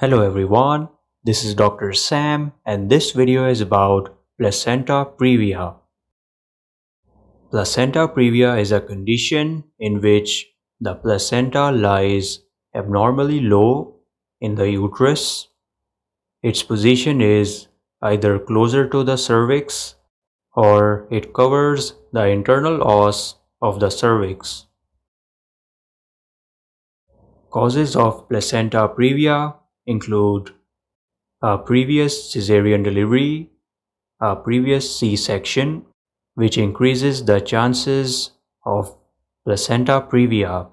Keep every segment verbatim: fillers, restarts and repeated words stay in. Hello everyone, this is Doctor Sam and this video is about placenta previa. Placenta previa is a condition in which the placenta lies abnormally low in the uterus. Its position is either closer to the cervix or it covers the internal os of the cervix. Causes of placenta previa include a previous cesarean delivery, a previous C section, which increases the chances of placenta previa.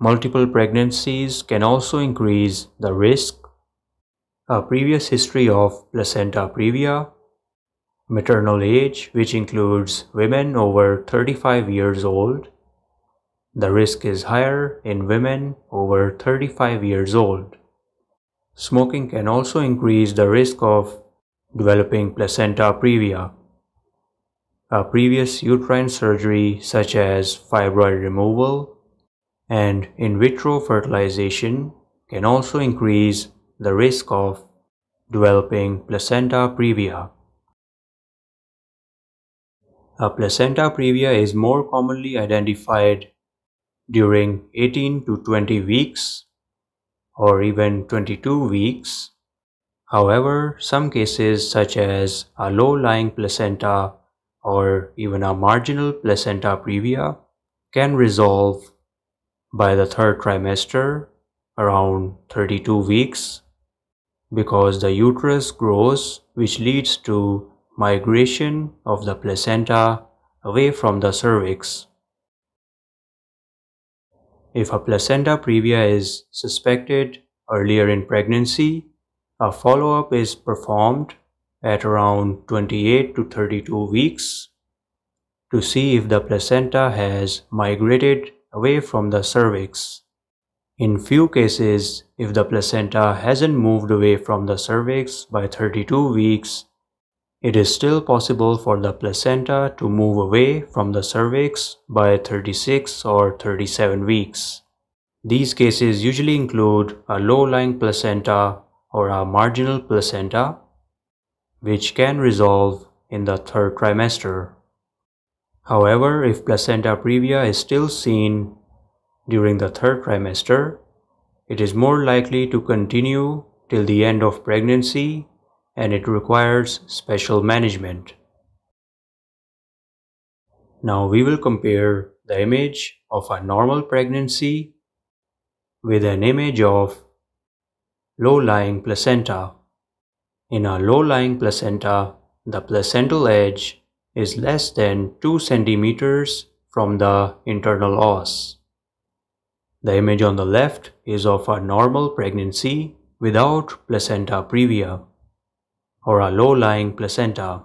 Multiple pregnancies can also increase the risk. A previous history of placenta previa, maternal age, which includes women over thirty-five years old. The risk is higher in women over thirty-five years old. Smoking can also increase the risk of developing placenta previa. A previous uterine surgery such as fibroid removal and in vitro fertilization can also increase the risk of developing placenta previa. A placenta previa is more commonly identified during eighteen to twenty weeks or even twenty-two weeks. However, some cases such as a low-lying placenta or even a marginal placenta previa can resolve by the third trimester around thirty-two weeks because the uterus grows, which leads to migration of the placenta away from the cervix. If a placenta previa is suspected earlier in pregnancy, a follow-up is performed at around twenty-eight to thirty-two weeks to see if the placenta has migrated away from the cervix. In few cases, if the placenta hasn't moved away from the cervix by thirty-two weeks, it is still possible for the placenta to move away from the cervix by thirty-six or thirty-seven weeks. These cases usually include a low-lying placenta or a marginal placenta, which can resolve in the third trimester. However, if placenta previa is still seen during the third trimester, it is more likely to continue till the end of pregnancy, and it requires special management. Now we will compare the image of a normal pregnancy with an image of low-lying placenta. In a low-lying placenta, the placental edge is less than two centimeters from the internal os. The image on the left is of a normal pregnancy without placenta previa, or a low-lying placenta.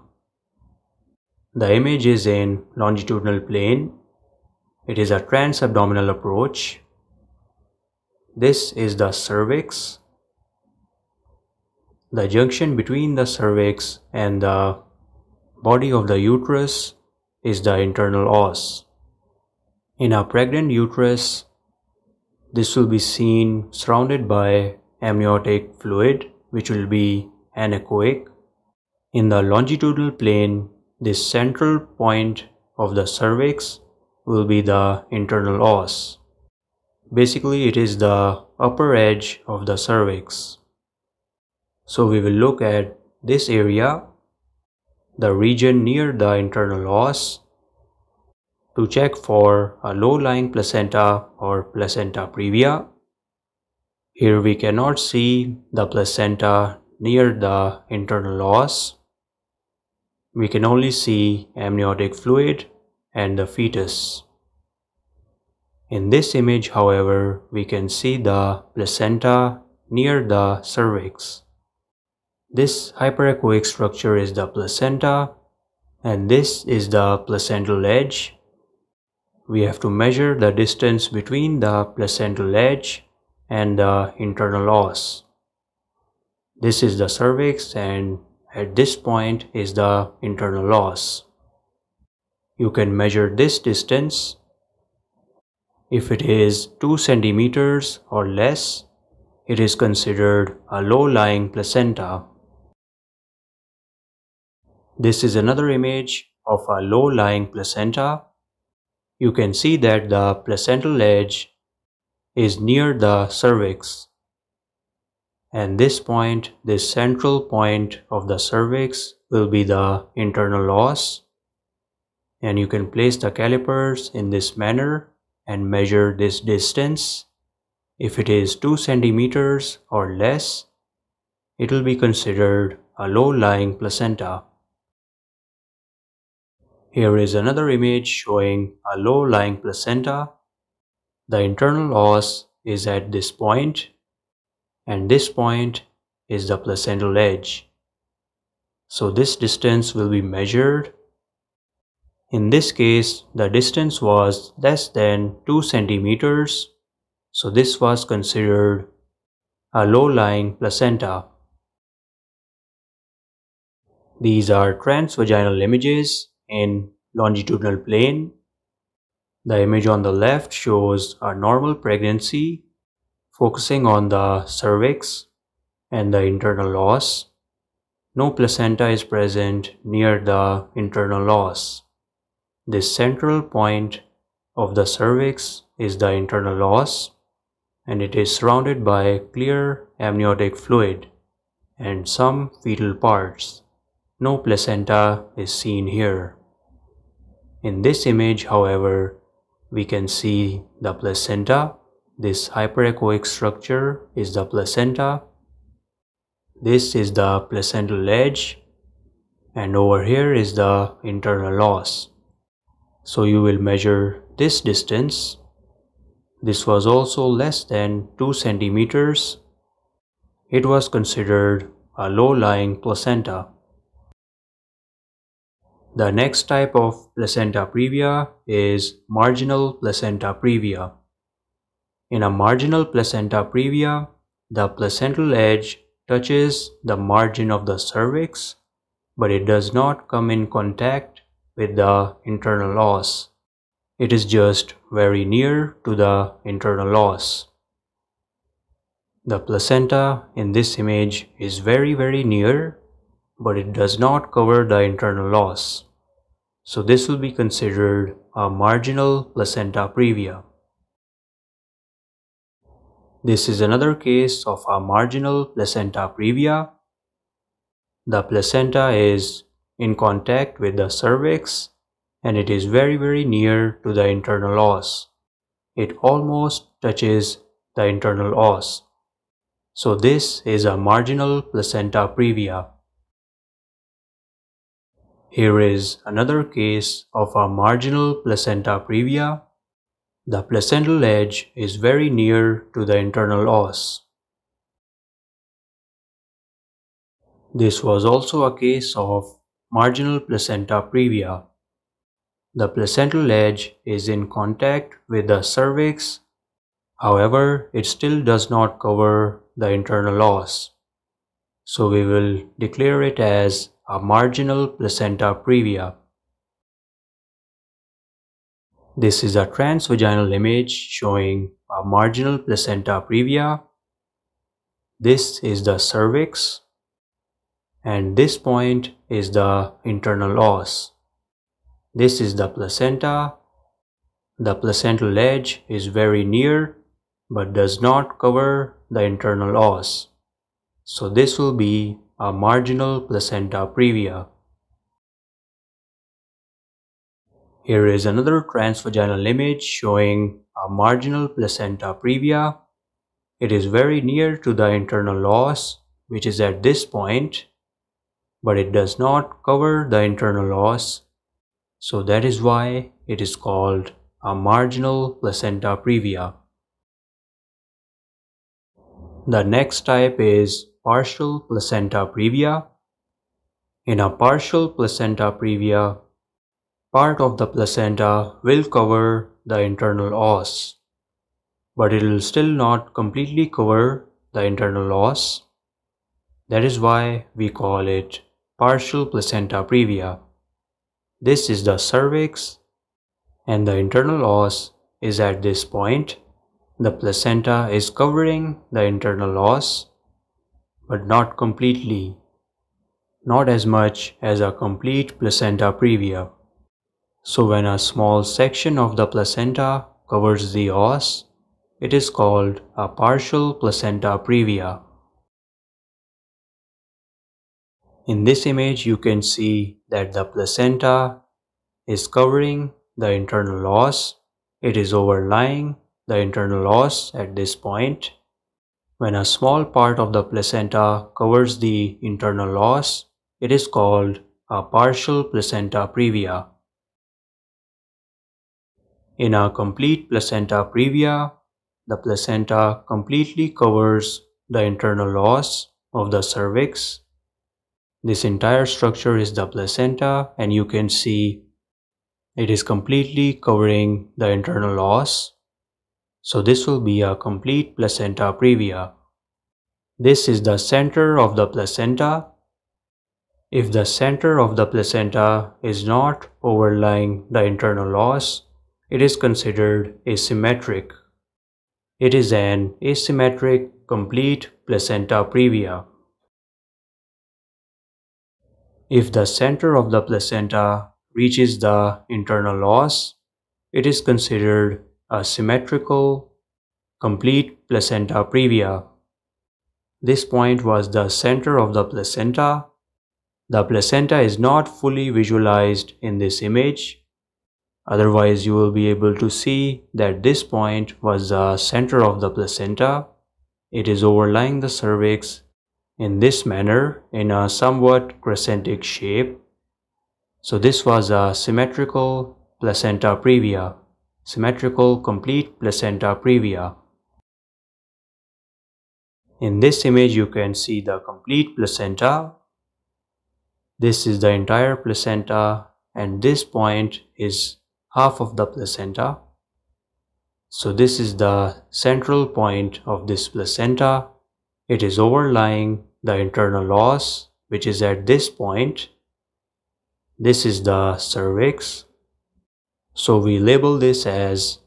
The image is in longitudinal plane. It is a transabdominal approach. This is the cervix. The junction between the cervix and the body of the uterus is the internal os. In a pregnant uterus, this will be seen surrounded by amniotic fluid, which will be anechoic. In the longitudinal plane, this central point of the cervix will be the internal os. Basically, it is the upper edge of the cervix. So we will look at this area, the region near the internal os, to check for a low-lying placenta or placenta previa. Here we cannot see the placenta near the internal os. We can only see amniotic fluid and the fetus. In this image, however, we can see the placenta near the cervix. This hyperechoic structure is the placenta, and this is the placental edge. We have to measure the distance between the placental edge and the internal os. This is the cervix, and at this point is the internal os. You can measure this distance. If it is two centimeters or less, it is considered a low-lying placenta. This is another image of a low-lying placenta. You can see that the placental edge is near the cervix. And this point, this central point of the cervix will be the internal os. And you can place the calipers in this manner and measure this distance. If it is two centimeters or less, it will be considered a low-lying placenta. Here is another image showing a low-lying placenta. The internal os is at this point, and this point is the placental edge. So this distance will be measured. In this case, the distance was less than two centimeters, so this was considered a low-lying placenta. These are transvaginal images in longitudinal plane. The image on the left shows a normal pregnancy, focusing on the cervix and the internal os. No placenta is present near the internal os. This central point of the cervix is the internal os, and it is surrounded by clear amniotic fluid and some fetal parts. No placenta is seen here. In this image, however, we can see the placenta. This hyperechoic structure is the placenta. This is the placental edge, and over here is the internal os. So you will measure this distance. This was also less than two centimeters. It was considered a low-lying placenta. The next type of placenta previa is marginal placenta previa. In a marginal placenta previa, the placental edge touches the margin of the cervix, but it does not come in contact with the internal os. It is just very near to the internal os. The placenta in this image is very very near, but it does not cover the internal os. So this will be considered a marginal placenta previa. This is another case of a marginal placenta previa. The placenta is in contact with the cervix, and it is very very near to the internal os. It almost touches the internal os. So this is a marginal placenta previa. Here is another case of a marginal placenta previa. The placental edge is very near to the internal os. This was also a case of marginal placenta previa. The placental edge is in contact with the cervix, however, it still does not cover the internal os. So we will declare it as a marginal placenta previa. This is a transvaginal image showing a marginal placenta previa. This is the cervix, and this point is the internal os. This is the placenta. The placental edge is very near, but does not cover the internal os. So this will be a marginal placenta previa. Here is another transvaginal image showing a marginal placenta previa. It is very near to the internal os, which is at this point, but it does not cover the internal os. So that is why it is called a marginal placenta previa. The next type is partial placenta previa. In a partial placenta previa, part of the placenta will cover the internal os, but it will still not completely cover the internal os. That is why we call it partial placenta previa. This is the cervix, and the internal os is at this point, The placenta is covering the internal os, but not completely, not as much as a complete placenta previa. So when a small section of the placenta covers the os, it is called a partial placenta previa. In this image, you can see that the placenta is covering the internal os. It is overlying the internal os at this point. When a small part of the placenta covers the internal os, it is called a partial placenta previa. In a complete placenta previa, the placenta completely covers the internal os of the cervix. This entire structure is the placenta, and you can see it is completely covering the internal os. So this will be a complete placenta previa. This is the center of the placenta. If the center of the placenta is not overlying the internal os, it is considered asymmetric. It is an asymmetric complete placenta previa. If the center of the placenta reaches the internal os, it is considered a symmetrical complete placenta previa. This point was the center of the placenta. The placenta is not fully visualized in this image. Otherwise, you will be able to see that this point was the center of the placenta. It is overlying the cervix in this manner, in a somewhat crescentic shape. So this was a symmetrical placenta previa, symmetrical complete placenta previa. In this image, you can see the complete placenta. This is the entire placenta, and this point is half of the placenta. So this is the central point of this placenta. It is overlying the internal os, which is at this point. This is the cervix. So we label this as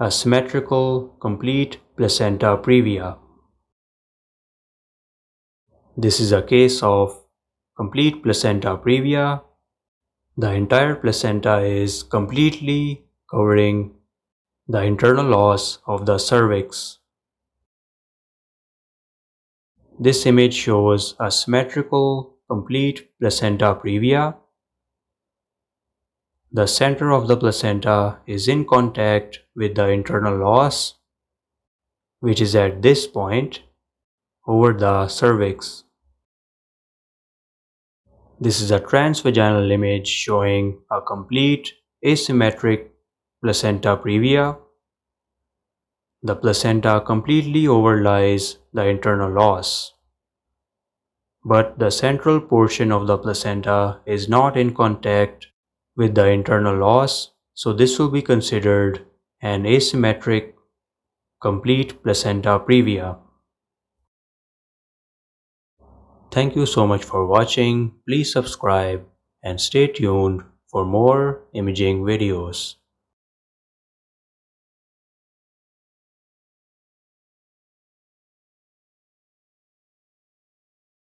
a symmetrical complete placenta previa. This is a case of complete placenta previa. The entire placenta is completely covering the internal os of the cervix. This image shows a symmetrical complete placenta previa. The center of the placenta is in contact with the internal os, which is at this point over the cervix. This is a transvaginal image showing a complete asymmetric placenta previa. The placenta completely overlies the internal os, but the central portion of the placenta is not in contact with the internal os, so this will be considered an asymmetric complete placenta previa. Thank you so much for watching. Please subscribe and stay tuned for more imaging videos.